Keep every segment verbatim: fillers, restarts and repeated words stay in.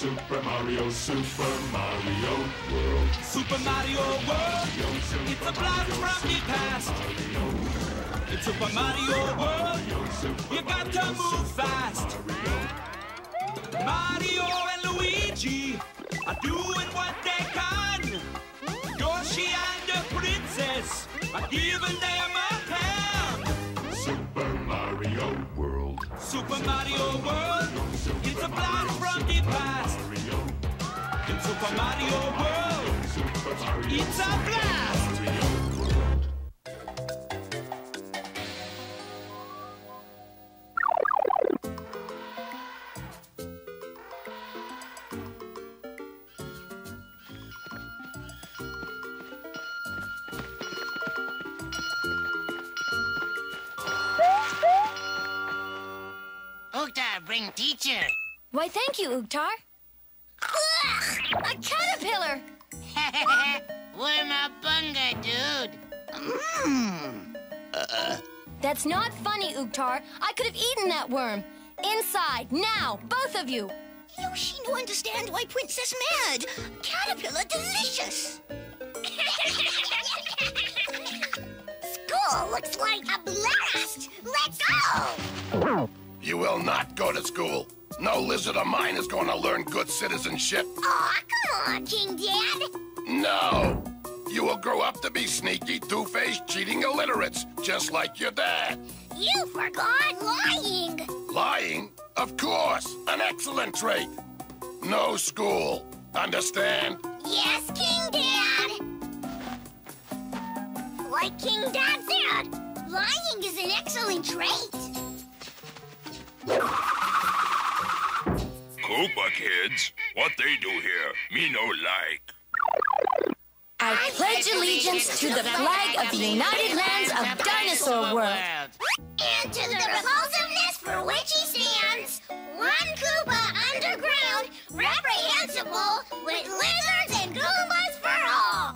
Super Mario, Super Mario World. Super Mario World. It's a blast from your past. It's Super Mario World. You got to move fast. Mario and Luigi are doing what they can. Yoshi and the princess are giving them a hand. Super Mario World. Super Mario World. It's a blast from the past. In Super Mario World, it's a blast! Oogtar, bring teacher. Why, thank you, Oogtar. Ugh, a caterpillar! What am I bunga, dude? Mm. Uh-uh. That's not funny, Oogtar. I could have eaten that worm. Inside, now, both of you. Yoshi, no understand why Princess mad. Caterpillar delicious. School looks like a blast. Let's go! You will not go to school. No lizard of mine is going to learn good citizenship. Aw, come on, King Dad. No. You will grow up to be sneaky, two-faced, cheating illiterates, just like your dad. You forgot lying. Lying? Of course. An excellent trait. No school. Understand? Yes, King Dad. Like King Dad said, lying is an excellent trait. Koopa kids, what they do here, me no like. I pledge allegiance to the flag of the United Lands of Dinosaur World. And to the repulsiveness for which he stands, one Koopa underground, reprehensible, with lizards and Koopas for all.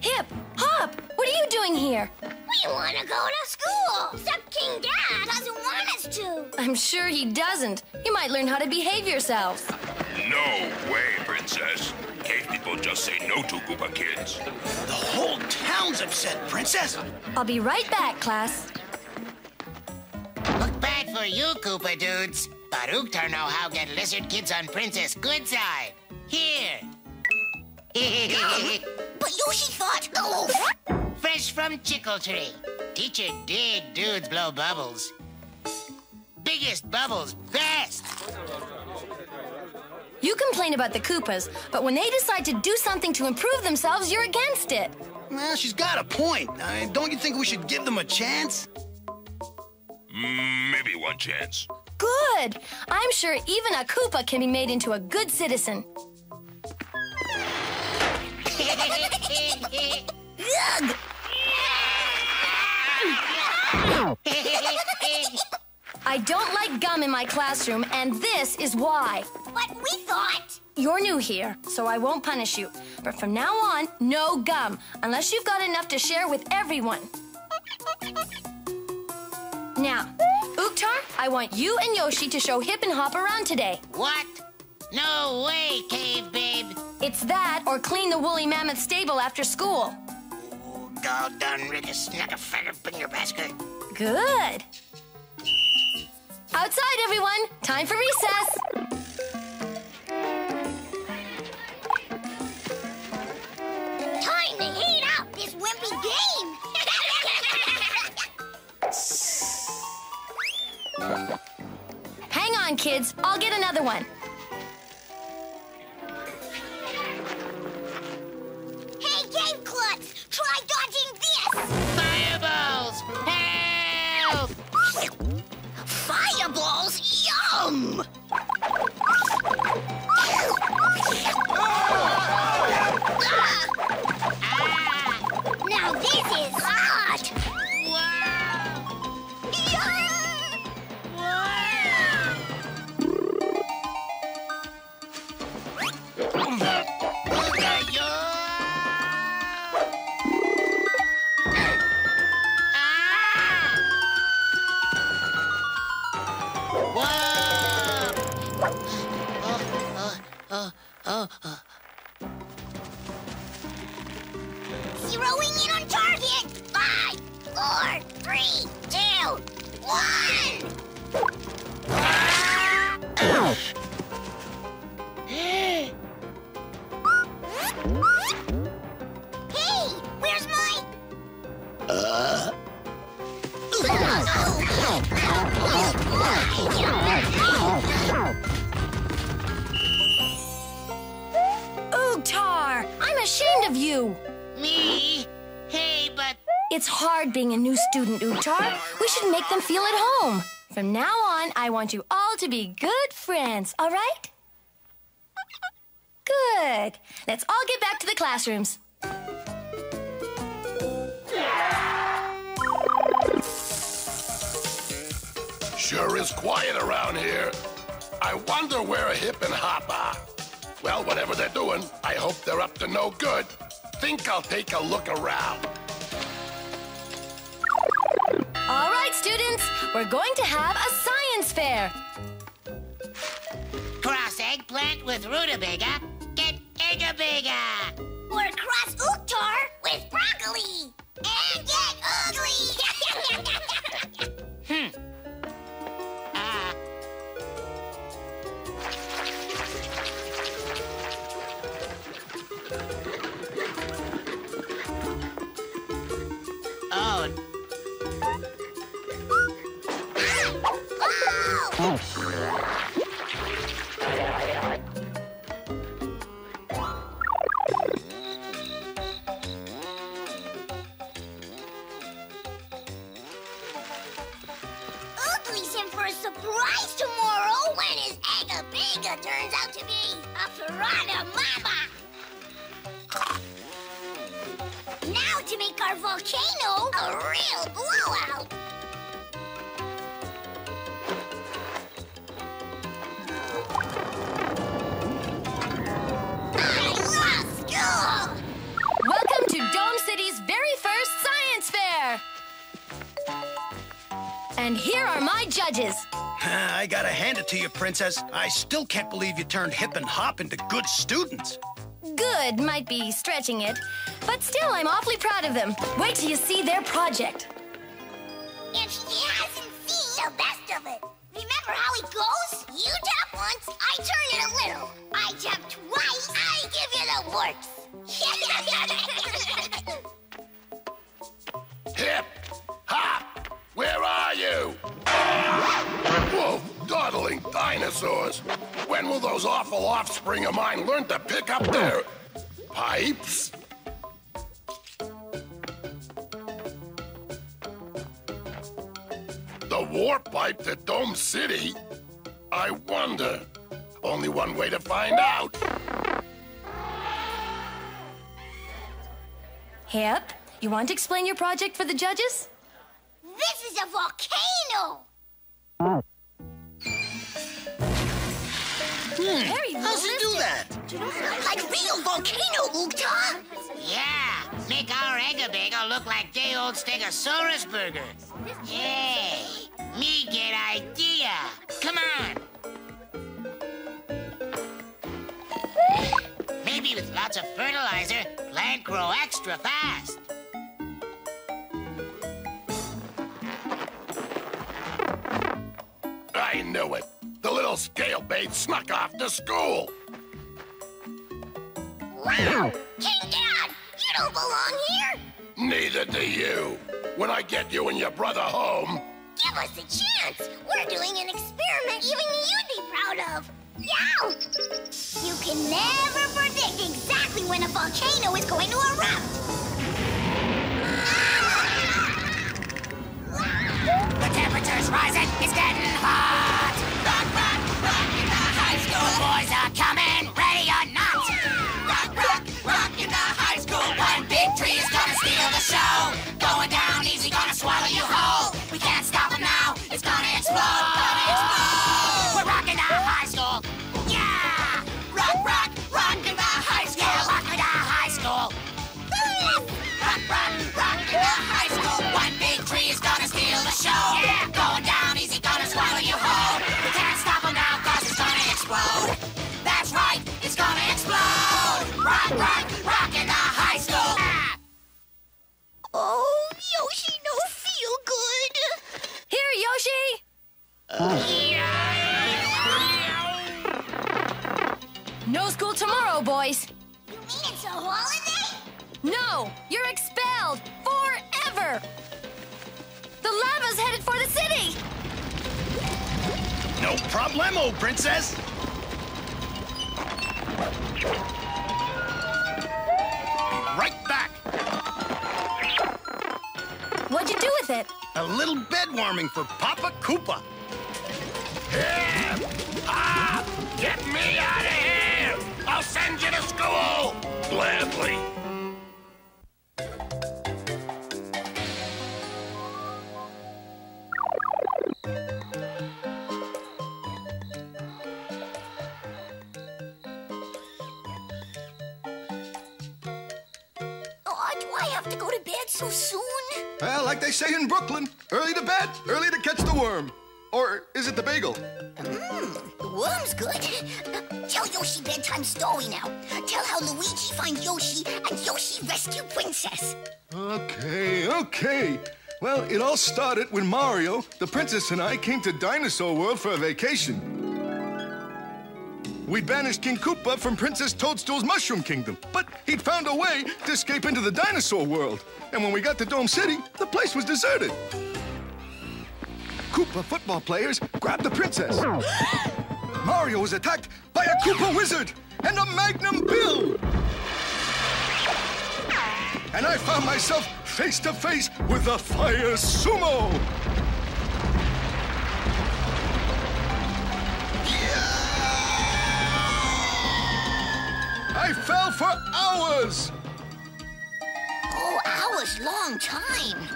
Hip, Hop, what are you doing here? We want to go to school, except King Dad doesn't want us to. I'm sure he doesn't. You might learn how to behave yourselves. No way, Princess. Cave people just say no to Koopa kids. The whole town's upset, Princess. I'll be right back, class. Look bad for you, Koopa dudes. But Oogtar know how get lizard kids on Princess good side. Here. But Yoshi thought, oh. Fresh from Chickletree. Teacher dig dudes blow bubbles. Biggest bubbles, best! You complain about the Koopas, but when they decide to do something to improve themselves, you're against it. Well, she's got a point. Uh, don't you think we should give them a chance? Maybe one chance. Good! I'm sure even a Koopa can be made into a good citizen. Ugh! I don't like gum in my classroom, and this is why. But we thought... You're new here, so I won't punish you. But from now on, no gum, unless you've got enough to share with everyone. Now, Oogtar, I want you and Yoshi to show Hip and Hop around today. What? No way, Cave Babe. It's that, or clean the Woolly Mammoth stable after school. All done, Rick, snack a feather in your basket. Good. Outside, everyone. Time for recess. Time to heat up this wimpy game. Hang on, kids. I'll get another one. Hey, Game Klutz, try dodging this. Fireballs! Help! Fireballs? Yum! Ah! Now this is hot! Wow! Yum! Wow! Oh, oh, oh, oh. Zeroing in on target. Five, four, three, two, one. Hey, where's my? Uh. Oogtar, I'm ashamed of you. Me? Hey, but... It's hard being a new student, Oogtar. We should make them feel at home. From now on, I want you all to be good friends, all right? Good. Let's all get back to the classrooms. Sure is quiet around here. I wonder where Hip and Hop are. Well, whatever they're doing, I hope they're up to no good. Think I'll take a look around. All right, students, we're going to have a science fair. Cross eggplant with rutabaga, get eggabaga. Or cross Oogtar with broccoli and get ugly. hmm. Turns out to be a piranha mama. Now to make our volcano a real blowout. I love school! Welcome to Dome City's very first science fair. And here are my judges. I gotta hand it to you, Princess. I still can't believe you turned Hip and Hop into good students. Good might be stretching it, but still I'm awfully proud of them. Wait till you see their project. If she hasn't seen the best of it. Remember how it goes? You tap once, I turn it a little. I tap twice, I give you the works. Hip, Hop, where are you? Whoa, dawdling dinosaurs! When will those awful offspring of mine learn to pick up their... pipes? The warp pipe to Dome City? I wonder. Only one way to find out. Hip, you want to explain your project for the judges? This is a volcano! Hmm. How's it do that? Like real volcano, Oogtar! Yeah, make our eggabaga look like day old Stegosaurus burger. Yay! Me get idea! Come on! Maybe with lots of fertilizer, plant grow extra fast. I knew it. The little scale bait snuck off to school. Wow! King Dad, you don't belong here. Neither do you. When I get you and your brother home... Give us a chance. We're doing an experiment even you'd be proud of. Yow! You can never predict exactly when a volcano is going to erupt. The temperature's rising. It's getting hot. School boys are coming, ready or not. Rock, rock, rock in the high school. One big tree is gonna steal the show. Going down easy, gonna swallow you whole. We can't stop him now. It's gonna explode, gonna explode. We're rocking our high school. Yeah! Rock, rock, rock in the high school. Yeah, rock in the high school. Rock, rock, rock in the high school. One big tree is gonna steal the show. Yeah! Going down easy, gonna swallow you whole. We can't stop him now. Explode. No school tomorrow, boys. You mean it's a holiday? No, you're expelled forever. The lava's headed for the city. No problemo, princess. Be right back. What'd you do with it? A little bed warming for Papa Koopa. Yeah. Ah, get me out of here! I'll send you to school! Gladly. Oh, do I have to go to bed so soon? Well, like they say in Brooklyn, early to bed, early to catch the worm. Or is it the bagel? Mmm, the worm's good. Tell Yoshi bedtime story now. Tell how Luigi finds Yoshi and Yoshi rescued Princess. Okay, okay. Well, it all started when Mario, the princess, and I came to Dinosaur World for a vacation. We banished King Koopa from Princess Toadstool's Mushroom Kingdom, but he'd found a way to escape into the Dinosaur World. And when we got to Dome City, the place was deserted. Koopa football players grabbed the princess. Mario was attacked by a Koopa Wizard and a Magnum Bill. And I found myself face to face with a fire sumo. Yeah! I fell for hours. Oh, hours, long time.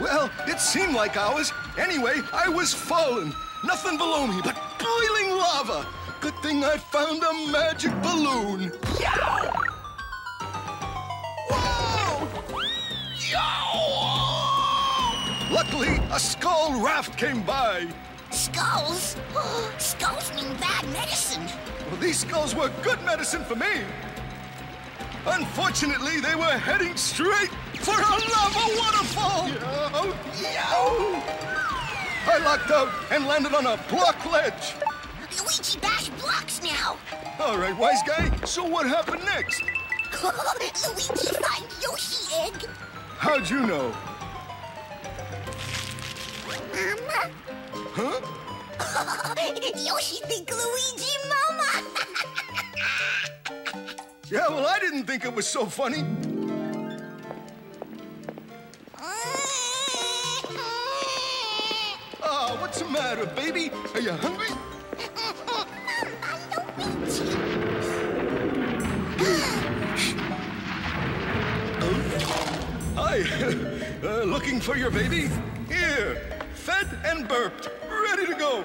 Well, it seemed like hours. Anyway, I was falling. Nothing below me but boiling lava. Good thing I found a magic balloon. Yow! Whoa! Yow! Luckily, a skull raft came by. Skulls? Skulls mean bad medicine. Well, these skulls were good medicine for me. Unfortunately, they were heading straight for a lava waterfall! Yow! Yow! I locked out and landed on a block ledge. Luigi bash blocks now. All right, wise guy. So what happened next? Luigi find Yoshi egg. How'd you know? Mama. Huh? Yoshi think Luigi mama. Yeah, well, I didn't think it was so funny. Oh, what's the matter, baby? Are you hungry? Hi. uh, looking for your baby? Here, fed and burped, ready to go.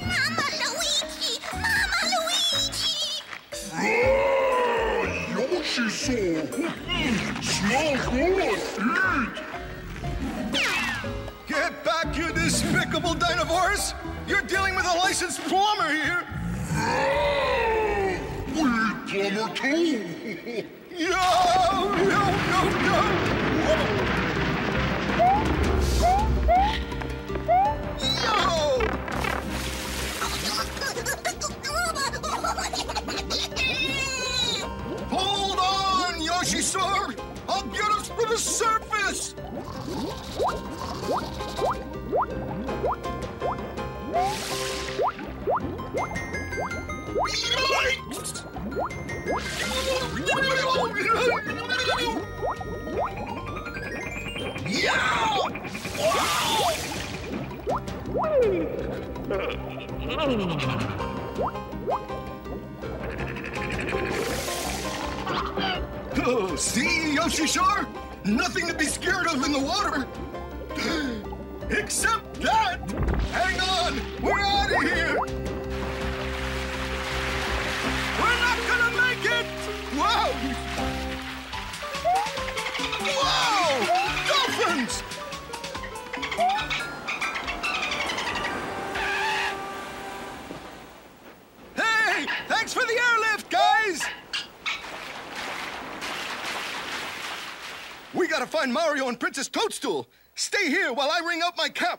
Mama Luigi! Mama Luigi! She saw. Smells good. Eat. Get back, you despicable dinosaurs! You're dealing with a licensed plumber here. We eat plumber too. No, no, no, no. Yoshisaur, I'll get us to the surface! Oh, see, Yoshi-Shore? Nothing to be scared of in the water. Except that! Hang on! We're out of here! We're not gonna make it! Wow! Wow! Dolphins! Hey! Thanks for the airlift, guys! We gotta find Mario and Princess Toadstool. Stay here while I ring out my cap.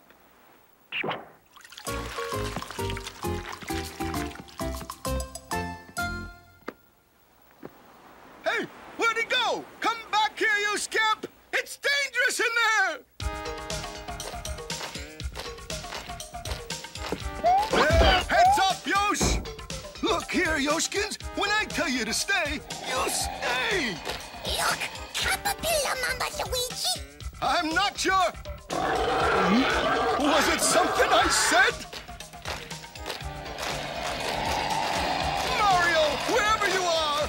Here, Yoshkins, when I tell you to stay, you stay! Look, Caterpillar Mama Luigi! I'm not your... Was it something I said? Mario, wherever you are!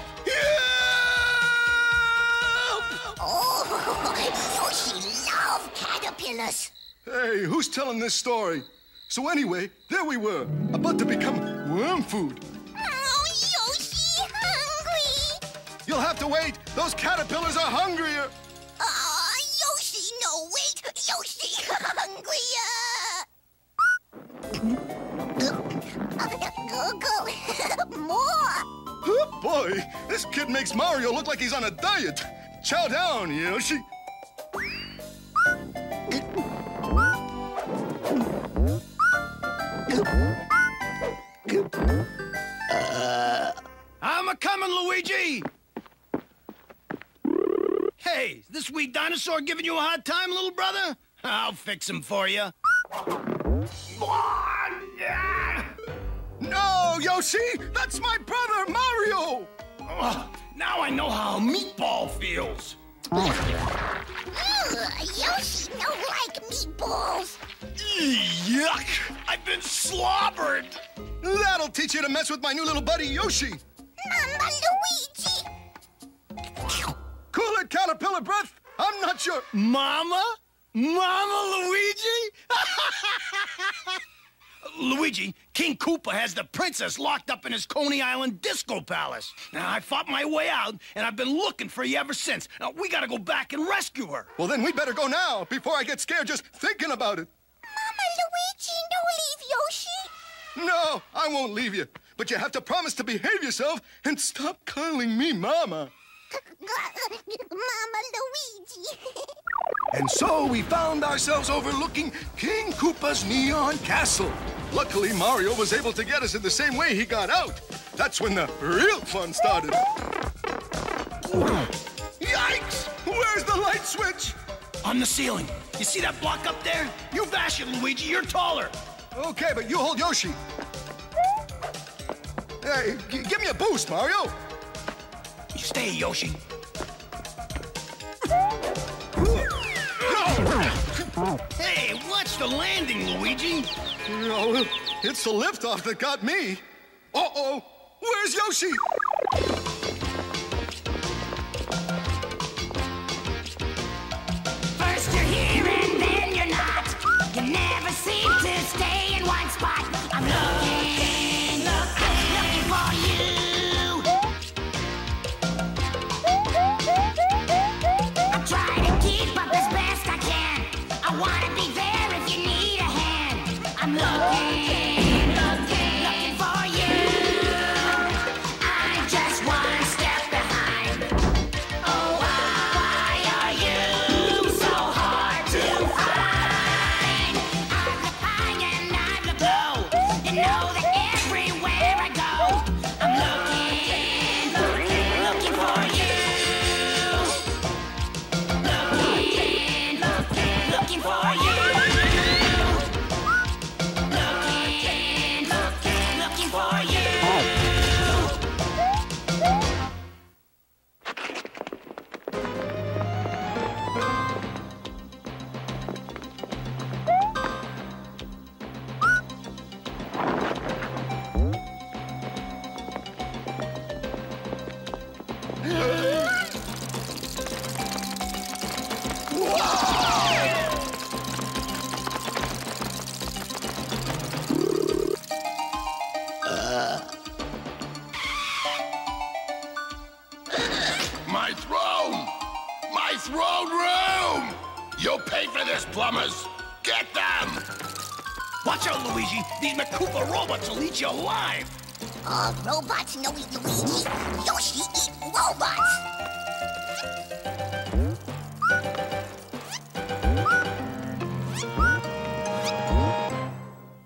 Help! Oh, Yoshi loves caterpillars! Hey, who's telling this story? So anyway, there we were, about to become worm food. Oh, Yoshi, hungry! You'll have to wait. Those caterpillars are hungrier. Oh, Yoshi, no, wait. Yoshi, hungrier. Go, go. More. Oh, boy, this kid makes Mario look like he's on a diet. Chow down, Yoshi. Uh... I'm a-comin', Luigi! Hey, is this wee dinosaur giving you a hard time, little brother? I'll fix him for you. No, Yoshi! That's my brother, Mario! Oh, now I know how meatball feels. Ugh, Yoshi don't like meatballs. Yuck! I've been slobbered! That'll teach you to mess with my new little buddy, Yoshi. Mama Luigi! Cool it, caterpillar breath! I'm not your... Mama? Mama Luigi? Luigi, King Koopa has the princess locked up in his Coney Island Disco Palace. Now, I fought my way out, and I've been looking for you ever since. Now, we gotta go back and rescue her. Well, then we better go now, before I get scared just thinking about it. Mama Luigi, don't leave Yoshi. No, I won't leave you. But you have to promise to behave yourself and stop calling me Mama. Mama Luigi. And so we found ourselves overlooking King Koopa's neon castle. Luckily, Mario was able to get us in the same way he got out. That's when the real fun started. Yikes! Where's the light switch? On the ceiling. You see that block up there? You bash it, Luigi. You're taller. Okay, but you hold Yoshi. Hey, g give me a boost, Mario. You stay, Yoshi. Hey, watch the landing, Luigi. No, it's the liftoff that got me. Uh-oh, where's Yoshi? First you're here and then you're not. You never seem to stay in one spot. I'm looking, looking, looking for you. I try to keep up as best I can. I want to be there if you need a hand. I'm looking, looking, looking for you. I just one step behind. Oh, why, why are you so hard to find? Know that everywhere I go, I'm looking, looking, looking for you. Looking, looking, looking for you. Looking, looking, looking for Koopa robots will eat you alive! Oh, robots no eat Luigi. Yoshi eat robots!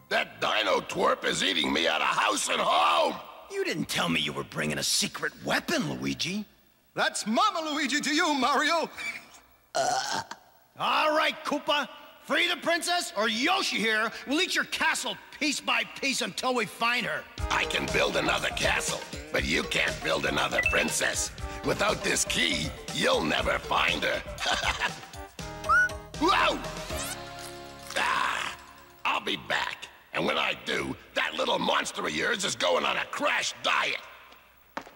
That dino twerp is eating me out of house and home! You didn't tell me you were bringing a secret weapon, Luigi. That's Mama Luigi to you, Mario! Uh. All right, Koopa. Free the princess, or Yoshi here will eat your castle piece by piece until we find her. I can build another castle, but you can't build another princess. Without this key, you'll never find her. Whoa! Ah, I'll be back. And when I do, that little monster of yours is going on a crash diet.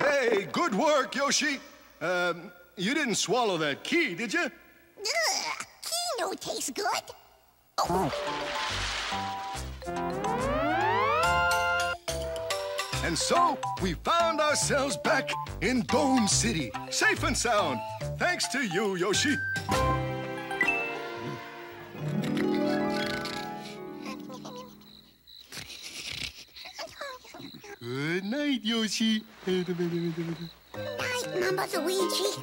Hey, good work, Yoshi. Um, you didn't swallow that key, did you? Ugh, key no tastes good. Oh. And so, we found ourselves back in Dome City, safe and sound, thanks to you, Yoshi. Good night, Yoshi. Night, Mama Luigi.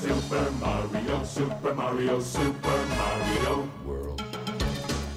Super Mario, Super Mario, Super Mario World.